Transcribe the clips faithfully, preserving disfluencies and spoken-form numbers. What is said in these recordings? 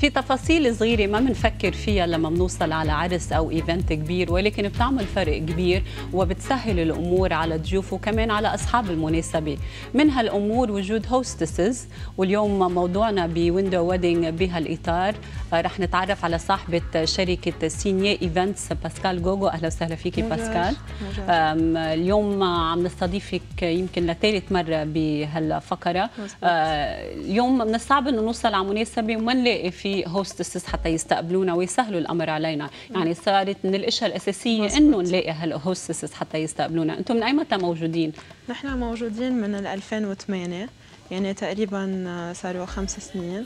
في تفاصيل صغيرة ما بنفكر فيها لما بنوصل على عرس أو إيفنت كبير، ولكن بتعمل فرق كبير وبتسهل الأمور على الضيوف وكمان على أصحاب المناسبة. من هالأمور وجود هوستسز، واليوم موضوعنا بويندو ويدنج بهالإطار رح نتعرف على صاحبة شركة سينيا إيفنتس باسكال غوغو. أهلا وسهلا فيكي باسكال. اليوم عم نستضيفك يمكن لثالث مرة بهالفقرة. اليوم من الصعب إنه نوصل على مناسبة وما نلاقي في هوستسز حتى يستقبلونا ويسهلوا الأمر علينا، يعني صارت من الأشياء الأساسية إنه نلاقي هالهوستسز حتى يستقبلونا. أنتم من أي متى موجودين؟ نحن موجودين من ألفين وثمانية، يعني تقريبا صاروا خمس سنين،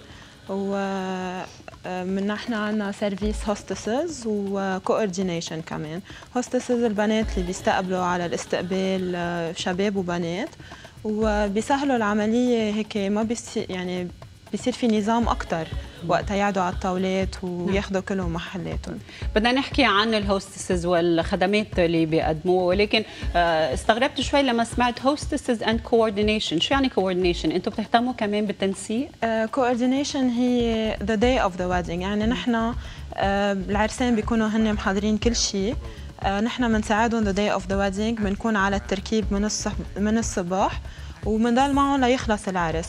ومن نحن عنا سيرفيس هوستسز وكوردينيشن كمان. هوستسز البنات اللي بيستقبلوا على الاستقبال شباب وبنات وبيسهلوا العملية، هيك ما بيصير يعني بيصير في نظام أكتر وقتها يقعدوا على الطاولات وياخذوا كلهم محلاتهم. بدنا نحكي عن الهوستسز والخدمات اللي بيقدموها، ولكن استغربت شوي لما سمعت هوستسز اند كوردينيشن، شو يعني كوردينيشن؟ انتم بتهتموا كمان بالتنسيق؟ كوردينيشن هي ذا داي اوف ذا ويدنج، يعني نحن العرسان بيكونوا هن محضرين كل شيء، نحن بنساعدهم ذا داي اوف ذا ويدنج، بنكون على التركيب من من الصباح ومنضل معهم ليخلص العرس،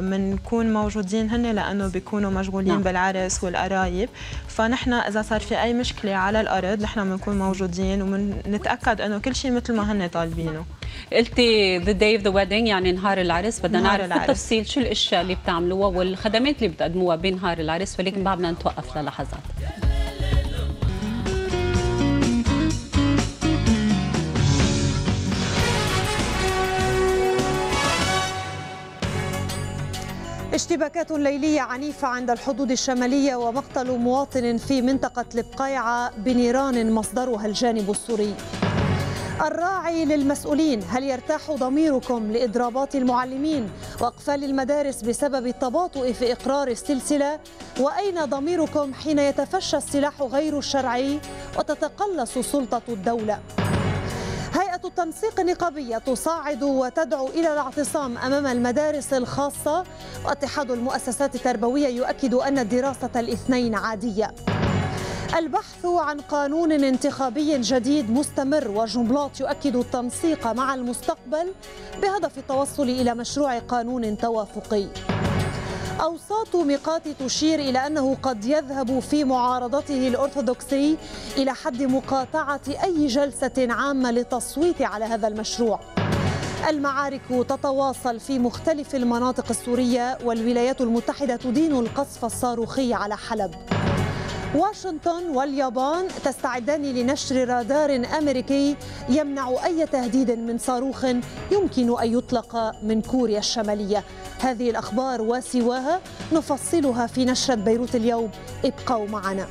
بنكون موجودين هن لانه بيكونوا مشغولين نعم. بالعرس والقرايب، فنحن اذا صار في اي مشكله على الارض نحن بنكون موجودين وبنتاكد انه كل شيء مثل ما هن طالبينه. قلتي ذا داي اوف ذا ويدنج يعني نهار العرس، بدنا نعرف بالتفصيل شو الاشياء اللي بتعملوها والخدمات اللي بتقدموها بنهار العرس، ولكن بعدنا نتوقف للحظات. اشتباكات ليلية عنيفة عند الحدود الشمالية ومقتل مواطن في منطقة البقيعة بنيران مصدرها الجانب السوري. الراعي للمسؤولين، هل يرتاح ضميركم لإضرابات المعلمين وأقفال المدارس بسبب التباطؤ في إقرار السلسلة؟ وأين ضميركم حين يتفشى السلاح غير الشرعي وتتقلص سلطة الدولة؟ هيئة التنسيق النقابية تصاعد وتدعو إلى الاعتصام أمام المدارس الخاصة، واتحاد المؤسسات التربوية يؤكد أن دراسة الاثنين عادية. البحث عن قانون انتخابي جديد مستمر، وجنبلاط يؤكد التنسيق مع المستقبل بهدف التوصل إلى مشروع قانون توافقي. أوساط ميقات تشير إلى أنه قد يذهب في معارضته الأرثوذكسي إلى حد مقاطعة أي جلسة عامة للتصويت على هذا المشروع. المعارك تتواصل في مختلف المناطق السورية، والولايات المتحدة تدين القصف الصاروخي على حلب. واشنطن واليابان تستعدان لنشر رادار أمريكي يمنع أي تهديد من صاروخ يمكن أن يطلق من كوريا الشمالية. هذه الأخبار وسواها نفصلها في نشرة بيروت اليوم، ابقوا معنا.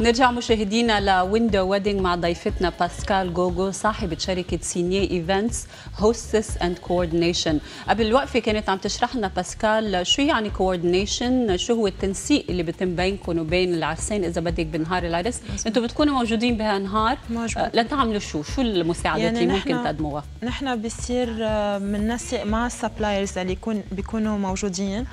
نرجع مشاهدينا لويندو ويدنج مع ضيفتنا باسكال غوغو، صاحبة شركة سينيا إيفنتس هوستس أند كوردينيشن. قبل الوقفة كانت عم تشرح لنا باسكال شو يعني كوردينيشن، شو هو التنسيق اللي بيتم بينكم وبين العرسين إذا بدك بنهار العرس، أنتم بتكونوا موجودين بهالنهار لتعملوا شو؟ شو المساعدات يعني اللي ممكن تقدموها؟ نحن بصير بننسق مع السبلايرز اللي يكون بيكونوا موجودين،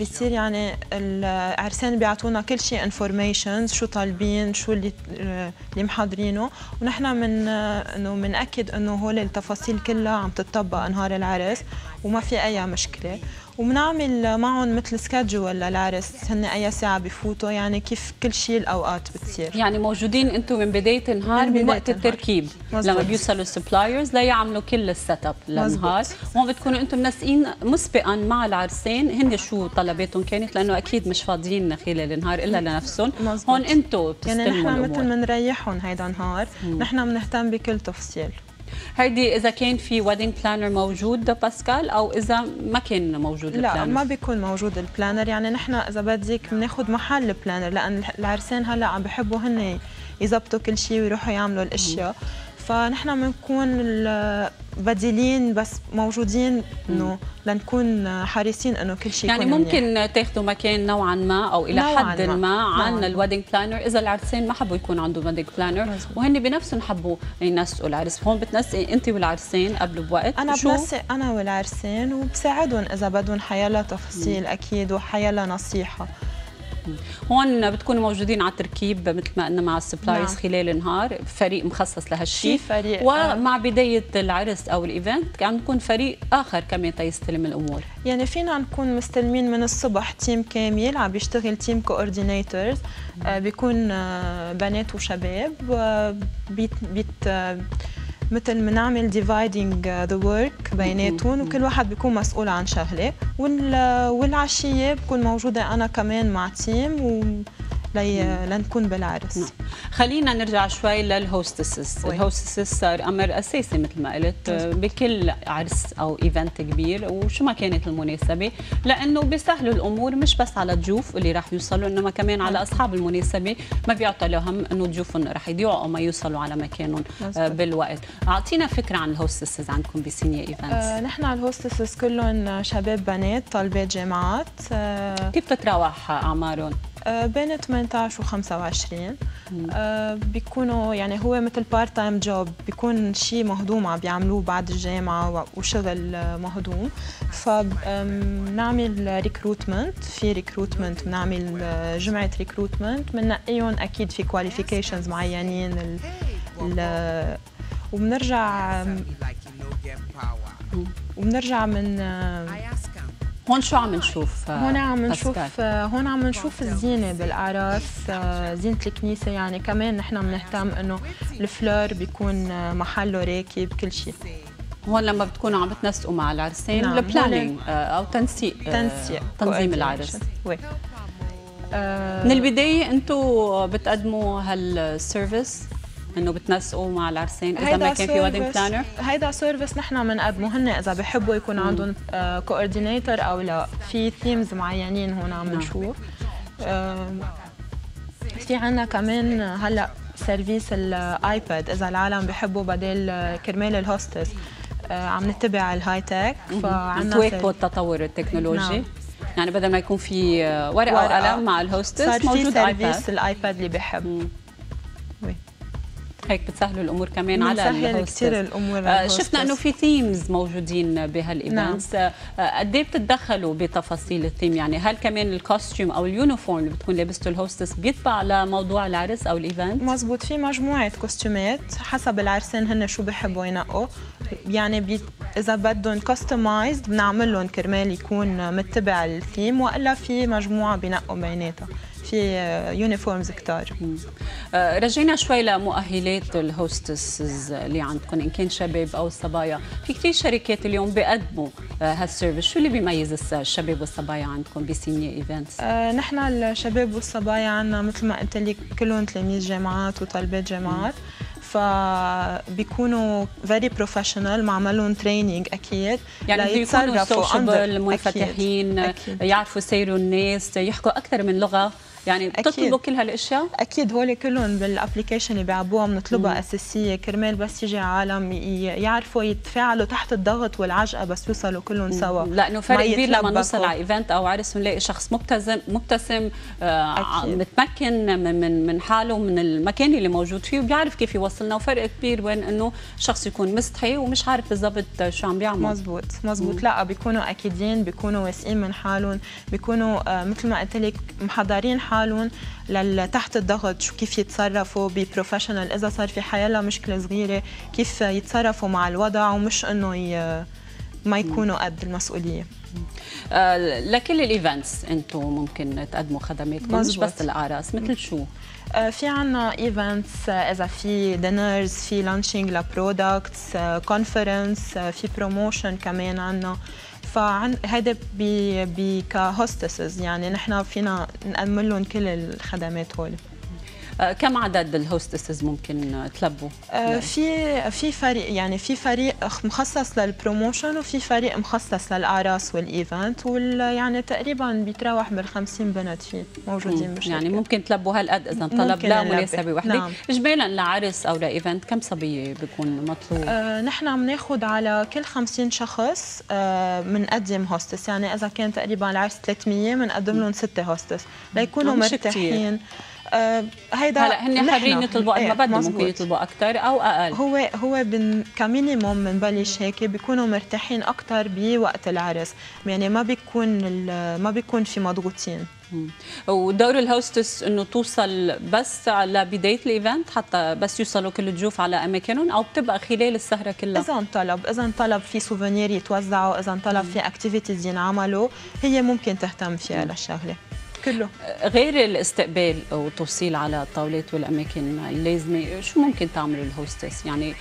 بصير يعني العرسان بيعطونا كل شيء انفورميشن، شو طالبين، شو اللي اللي محضرينه، ونحن من انه بنأكد انه هول التفاصيل كلها عم تتطبق نهار العرس وما في اي مشكله، وبنعمل معهم مثل سكادجول للعرس، هن اي ساعه بفوتوا، يعني كيف كل شيء الاوقات بتصير. يعني موجودين انتم من بدايه النهار من وقت التركيب لما بيوصلوا السبلايرز ليعملوا كل السيت اب للنهار، وهون بتكونوا انتم منسقين مسبقا مع العرسين هن شو طلباتهم كانت، لانه اكيد مش فاضيين خلال النهار الا لنفسهم. هون انتم بتستلموا يعني نحن مثل بنريحهم هيدا النهار، نحن بنهتم بكل تفصيل. هيدي إذا كان في ويدنج بلانر موجود باسكال أو إذا ما كان موجود البلانر؟ لا ما بيكون موجود البلانر، يعني نحن إذا بدك بناخذ محل البلانر، لأن العرسان هلا عم بحبوا هن يظبطوا كل شيء ويروحوا يعملوا الأشياء، فنحن بنكون بديلين بس موجودين انه لنكون حريصين انه كل شيء يعني ممكن تاخذوا مكان نوعا ما او الى حد ما, ما عن الويدنج بلانر اذا العرسان ما حبوا يكون عنده ويدنج بلانر وهن بنفسهم حبوا ينسقوا العرس، هون بتنسقي انت والعرسان قبل بوقت؟ انا بنسق انا والعرسان وبساعدهم اذا بدهم حيالها تفاصيل مم. اكيد وحيالها نصيحه. هون بتكونوا موجودين على التركيب مثل ما قلنا مع السبلايز نعم. خلال النهار فريق مخصص لهالشيء ومع آه. بدايه العرس او الايفنت عم نكون فريق اخر كمان تيستلم الامور، يعني فينا نكون مستلمين من الصبح تيم كامل عم بيشتغل تيم كوردينيتورز آه بيكون آه بنات وشباب آه بيت بيت آه مثل بنعمل ديفايدنج ذا ورك بيناتهم وكل واحد بيكون مسؤول عن شغله، والعشيه بكون موجوده انا كمان مع تيم و لي لنكون بالعرس. نعم. خلينا نرجع شوي للهوستسز، الهوستسز صار امر اساسي مثل ما قلت بكل عرس او ايفنت كبير وشو ما كانت المناسبه، لانه بيسهلوا الامور مش بس على الضيوف اللي راح يوصلوا انما كمان على اصحاب المناسبه ما بيعطوا لهم انه ضيوفهم راح يضيعوا او ما يوصلوا على مكانهم بالوقت. اعطينا فكره عن الهوستسز عندكم بسينيا ايفنتس. أه نحن على الهوستسز كلهم شباب بنات طالبات جامعات. أه كيف تتراوح اعمارهم؟ بين ثمانية عشر و خمسة وعشرين آه بيكونوا يعني هو مثل بارت تايم جوب بيكون شيء مهضوم عم بيعملوه بعد الجامعه وشغل مهضوم، فبنعمل ريكروتمنت في ريكروتمنت بنعمل جمعه ريكروتمنت بننقيهم اكيد في كواليفيكيشنز معينين ال ال وبنرجع وبنرجع من هون شو عم نشوف؟ هون عم نشوف هون عم نشوف الزينه بالاعراس، زينه الكنيسه يعني كمان نحن بنهتم انه الفلور بيكون محله راكب كل شيء. هون لما بتكونوا عم تنسقوا مع العرسين نعم. البلانينج او تنسيق تنسيق تنظيم العرس. وي. من البدايه انتم بتقدموا هالسيرفيس؟ انه بتنسقوا مع العرسين اذا ما كان في ويدنج بلانر؟ هيدا سيرفيس نحن بنقدمه، هن اذا بحبوا يكون عندهم آه كوردينيتور او لا، في ثيمز معينين هون عم نشوف. آه في عندنا كمان هلا سيرفيس الايباد اذا العالم بحبوا بدل كرمال الهوستس آه عم نتبع الهاي تك فعندنا تواكبوا التطور التكنولوجي. نعم. يعني بدل ما يكون في ورقه وقلم مع الهوستس موجود سيرفيس الايباد اللي بحب. هيك بتسهلوا الامور كمان على الهوستس. كثير الامور آه شفنا انه في ثيمز موجودين بهالايفنتس. نعم. آه قد ايه بتتدخلوا بتفاصيل الثيم؟ يعني هل كمان الكوستيوم او اليونيفورم اللي بتكون لابسته الهوستس بيتبع لموضوع العرس او الايفنت؟ مزبوط، في مجموعه كوستيومات حسب العرسان هن شو بحبوا ينقوا، يعني بي اذا بدهم كاستمايزد بنعمل لهم كرمال يكون متبع الثيم والا في مجموعه بنقوا بيناتها. في يونيفورمز كتار. رجعنا شوي لمؤهلات الهوستسز اللي عندكم ان كان شباب او صبايا، في كثير شركات اليوم بيقدموا هالسيرفيس، شو اللي بيميز الشباب والصبايا عندكم بسينيا ايفنتس؟ آه نحن الشباب والصبايا عندنا مثل ما قلت لك كلهم تلاميذ جامعات وطالبات جامعات، فبيكونوا فيري بروفيشنال معملهم تريننج اكيد يعني بيكونوا سوشيبل منفتحين يعرفوا يسيروا الناس يحكوا اكثر من لغه، يعني بتطلبوا كل هالاشياء؟ اكيد هول كلهم بالابلكيشن اللي بيعبوها بنطلبها اساسيه كرمال بس يجي عالم يعرفوا يتفاعلوا تحت الضغط والعجقه بس يوصلوا كلهم سوا، لانه فرق كبير لما نوصل على ايفنت او عرس ونلاقي شخص مبتسم مبتسم آه متمكن من, من من حاله من المكان اللي موجود فيه وبيعرف كيف يوصلنا، وفرق كبير وين انه شخص يكون مستحي ومش عارف بالضبط شو عم بيعمل. مزبوط مزبوط. لا بيكونوا اكيدين بيكونوا واثقين من حالهم بيكونوا آه مثل ما قلت لك محضرين حالهم حالهم لتحت الضغط شو كيف يتصرفوا ببروفيشنال اذا صار في حيالها مشكله صغيره كيف يتصرفوا مع الوضع ومش انه ي... ما يكونوا قد المسؤوليه. آه لكل الايفنتس انتم ممكن تقدموا خدماتكم مش بس الاعراس، مثل شو؟ آه في عندنا ايفنتس اذا في دينرز في لانشينج لبرودكتس كونفرنس في بروموشن كمان عندنا، فعن هذا ب كهوستسز يعني نحن فينا نقدم لهم كل الخدمات هول. كم عدد الهوستسز ممكن تلبوا؟ في في فريق يعني في فريق مخصص للبروموشن وفي فريق مخصص للاعراس والايفنت، ويعني تقريبا بيتراوح بال خمسين بنت فيه موجودين بالشركه. يعني ممكن تلبوا هالقد اذا طلب لا مناسبه وحده. نعم. اجمالا لعرس او لايفنت كم صبيه بيكون مطلوب؟ آه نحن عم ناخذ على كل خمسين شخص بنقدم آه هوستس، يعني اذا كان تقريبا العرس ثلاثمية بنقدم لهم ستة هوستس ليكونوا مرتاحين. آه هيدا هلا هن حرين يطلبوا قد ما بدهم، ممكن يطلبوا اكثر او اقل. هو هو بن كمينيموم بنبلش هيك، بيكونوا مرتاحين اكثر بوقت العرس، يعني ما بيكون ما بيكون في مضغوطين. ودور الهوستس انه توصل بس على بدايه الايفنت حتى بس يوصلوا كل الضيوف على اماكنهم، او بتبقى خلال السهره كلها؟ اذا انطلب اذا انطلب في سوفينير يتوزعوا، اذا انطلب في اكتيفيتيز ينعملوا، هي ممكن تهتم فيها للشغله كله. غير الاستقبال والتوصيل على الطاولات والاماكن اللازمه، شو ممكن تعمل الهوستس؟ يعني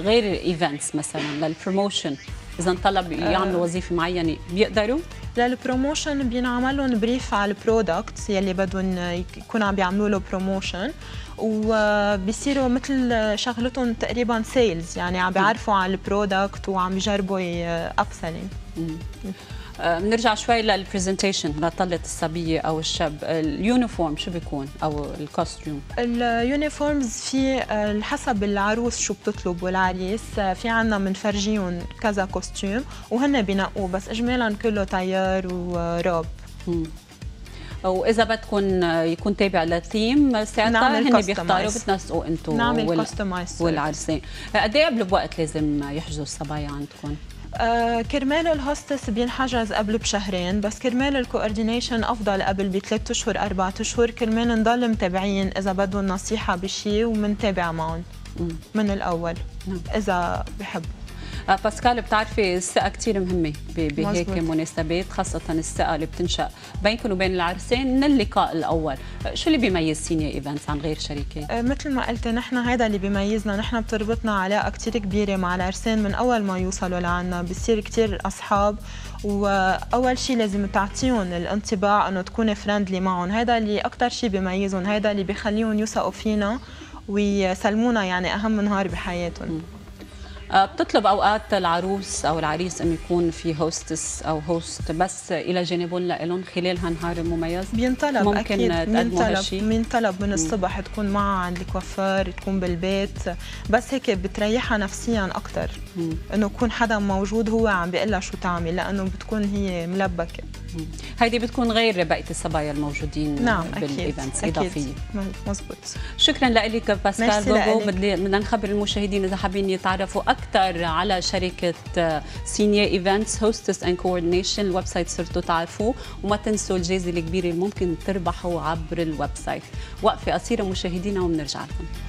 غير الايفنتس مثلا للبروموشن، اذا انطلب يعملوا وظيفه معينه بيقدروا؟ للبروموشن بينعمل لهم بريف على البرودكتس يلي بدهم يكونوا عم بيعملوا له بروموشن، وبيصيروا مثل شغلتهم تقريبا سيلز، يعني عم بيعرفوا على البرودكت وعم بيجربوا ابسلينج. بنرجع شوي للبرزنتيشن لطلة الصبية أو الشاب، اليونيفورم شو بيكون أو الكوستيوم؟ اليونيفورمز في حسب العروس شو بتطلب والعريس، في عنا بنفرجيهم كذا كوستيوم وهن بينقوه، بس إجمالا كله تيار وروب. وإذا بدكم يكون تابع للثيم ساعتها هن بيختاروا بتنسقوا أنتم نعمل كستمايز والعرسين. قد إيه قبل بوقت لازم يحجزوا الصبايا عندكم؟ آه كرمال الهوستس بينحجز قبل بشهرين، بس كرمال الكوردينيشن افضل قبل بثلاث اشهر اربع اشهر، كرمال نضل متابعين اذا بدهم نصيحه بشيء ومنتابع معهم من الاول اذا بحبوا. آه باسكال، بتعرفي الثقه كثير مهمه بهيك مناسبات، خاصه الثقه اللي بتنشا بينكم وبين العرسين من اللقاء الاول. شو اللي بيميز سينيا ايفنتس عن غير شركات؟ آه مثل ما قلت نحن هذا اللي بيميزنا، نحن بتربطنا علاقه كثير كبيره مع العرسين من اول ما يوصلوا لعنا، بصير كثير اصحاب، واول شيء لازم تعطيهم الانطباع انه تكوني فريندلي معهم، هذا اللي اكثر شيء بيميزهم، هذا اللي بخليهم يوثقوا فينا ويسلمونا يعني اهم نهار بحياتهم. م. بتطلب اوقات العروس او العريس انه يكون في هوستس او هوست بس الى جانبهم لهم خلال هالنهار المميز؟ بينطلب اكيد، بينطلب بينطلب من الصبح تكون معها عند الكوافير، تكون بالبيت، بس هيك بتريحها نفسيا اكثر انه يكون حدا موجود هو عم بيقول لها شو تعمل، لانه بتكون هي ملبكه. هيدي بتكون غير بقيه الصبايا الموجودين. نعم بالايفنتس اضافيه. مزبوط. شكرا لك باسكال جوجو. بدنا نخبر المشاهدين اذا حابين يتعرفوا اكثر على شركه سينيا ايفنتس هوستس اند كوردينيشن، الويب سايت صرتوا تعرفوه، وما تنسوا الجائزه الكبيره اللي ممكن تربحوا عبر الويب سايت. وقفه قصيره مشاهدينا وبنرجع لكم.